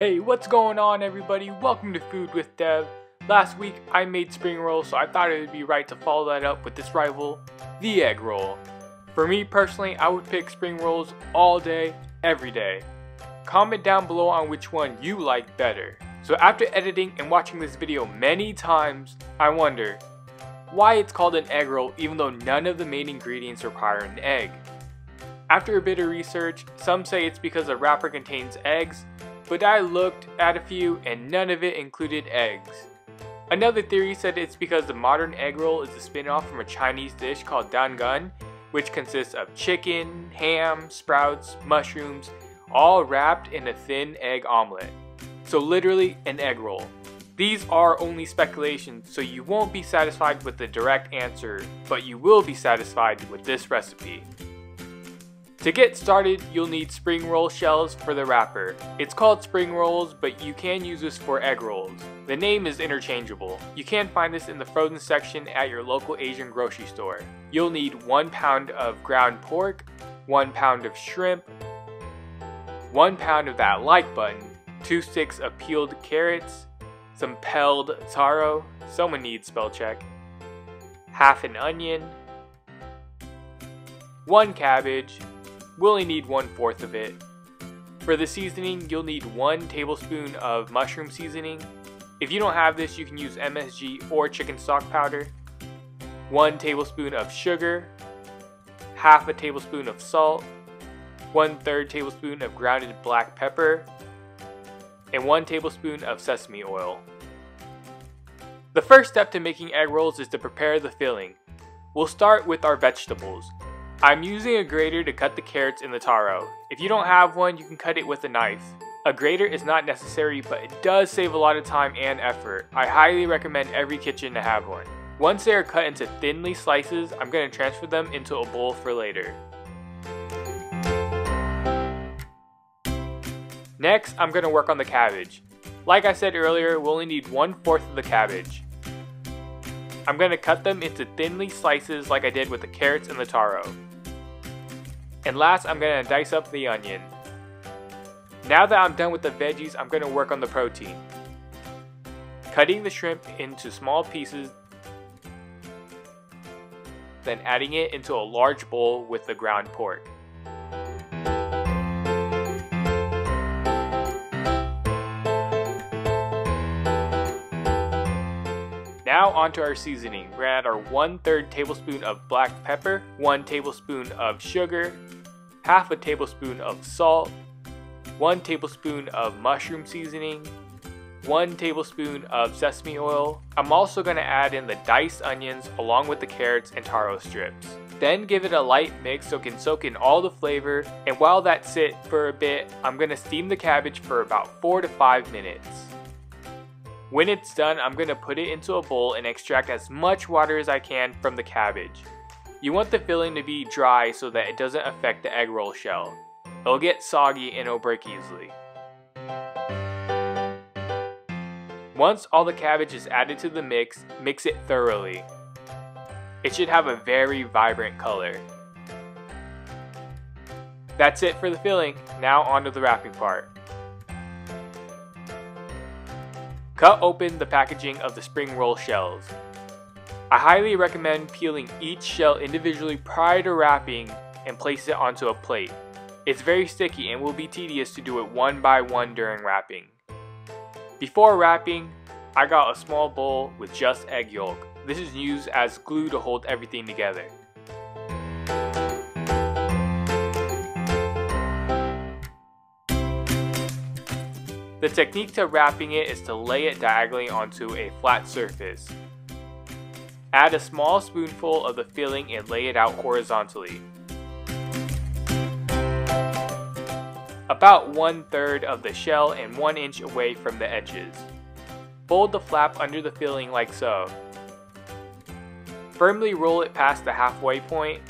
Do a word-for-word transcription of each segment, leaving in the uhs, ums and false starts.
Hey, what's going on everybody? Welcome to Food with Dev. Last week I made spring rolls, so I thought it would be right to follow that up with this rival, the egg roll. For me personally, I would pick spring rolls all day, every day. Comment down below on which one you like better. So after editing and watching this video many times, I wonder why it's called an egg roll even though none of the main ingredients require an egg. After a bit of research, some say it's because the wrapper contains eggs, but I looked at a few and none of it included eggs. Another theory said it's because the modern egg roll is a spin-off from a Chinese dish called Dan Gun, which consists of chicken, ham, sprouts, mushrooms, all wrapped in a thin egg omelet. So literally an egg roll. These are only speculations, so you won't be satisfied with the direct answer, but you will be satisfied with this recipe. To get started, you'll need spring roll shells for the wrapper. It's called spring rolls, but you can use this for egg rolls. The name is interchangeable. You can find this in the frozen section at your local Asian grocery store. You'll need one pound of ground pork, one pound of shrimp, one pound of that like button, two sticks of peeled carrots, some peeled taro, someone needs spell check, half an onion, one cabbage. We'll only need one fourth of it. For the seasoning, you'll need one tablespoon of mushroom seasoning. If you don't have this, you can use M S G or chicken stock powder. One tablespoon of sugar, half a tablespoon of salt, one third tablespoon of grounded black pepper, and one tablespoon of sesame oil. The first step to making egg rolls is to prepare the filling. We'll start with our vegetables. I'm using a grater to cut the carrots and the taro. If you don't have one, you can cut it with a knife. A grater is not necessary, but it does save a lot of time and effort. I highly recommend every kitchen to have one. Once they are cut into thinly slices, I'm going to transfer them into a bowl for later. Next, I'm going to work on the cabbage. Like I said earlier, we'll only need one fourth of the cabbage. I'm going to cut them into thinly slices like I did with the carrots and the taro. And last, I'm going to dice up the onion. Now that I'm done with the veggies, I'm going to work on the protein. Cutting the shrimp into small pieces, then adding it into a large bowl with the ground pork. Now onto our seasoning. We're gonna add our one third tablespoon of black pepper, one tablespoon of sugar, half a tablespoon of salt, one tablespoon of mushroom seasoning, one tablespoon of sesame oil. I'm also gonna add in the diced onions along with the carrots and taro strips. Then give it a light mix so it can soak in all the flavor, and while that sits for a bit, I'm gonna steam the cabbage for about four to five minutes. When it's done, I'm going to put it into a bowl and extract as much water as I can from the cabbage. You want the filling to be dry so that it doesn't affect the egg roll shell. It'll get soggy and it'll break easily. Once all the cabbage is added to the mix, mix it thoroughly. It should have a very vibrant color. That's it for the filling. Now onto the wrapping part. Cut open the packaging of the spring roll shells. I highly recommend peeling each shell individually prior to wrapping and place it onto a plate. It's very sticky and will be tedious to do it one by one during wrapping. Before wrapping, I got a small bowl with just egg yolk. This is used as glue to hold everything together. The technique to wrapping it is to lay it diagonally onto a flat surface. Add a small spoonful of the filling and lay it out horizontally. About one third of the shell and one inch away from the edges. Fold the flap under the filling like so. Firmly roll it past the halfway point.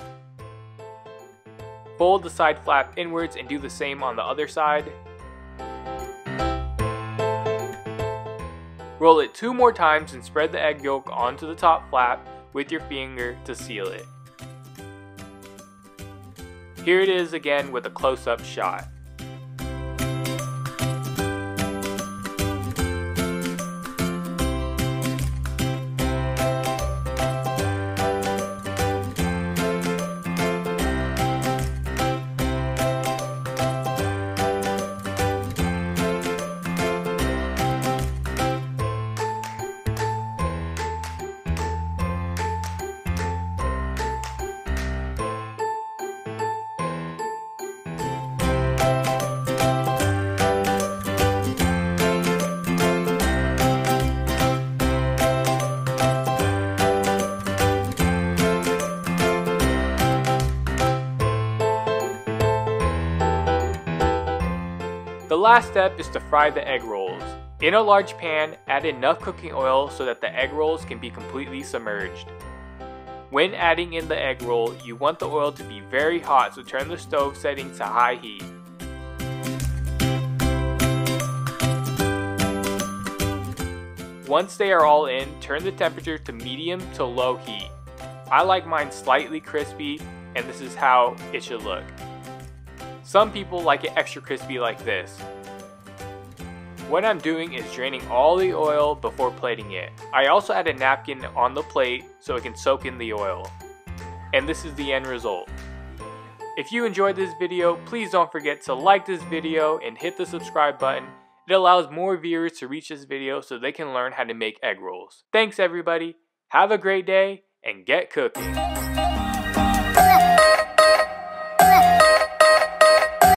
Fold the side flap inwards and do the same on the other side. Roll it two more times and spread the egg yolk onto the top flap with your finger to seal it. Here it is again with a close-up shot. last step is to fry the egg rolls. In a large pan, add enough cooking oil so that the egg rolls can be completely submerged. When adding in the egg roll, you want the oil to be very hot, so turn the stove setting to high heat. Once they are all in, turn the temperature to medium to low heat. I like mine slightly crispy, and this is how it should look. Some people like it extra crispy like this. What I'm doing is draining all the oil before plating it. I also add a napkin on the plate so it can soak in the oil. And this is the end result. If you enjoyed this video, please don't forget to like this video and hit the subscribe button. It allows more viewers to reach this video so they can learn how to make egg rolls. Thanks everybody, have a great day, and get cooking.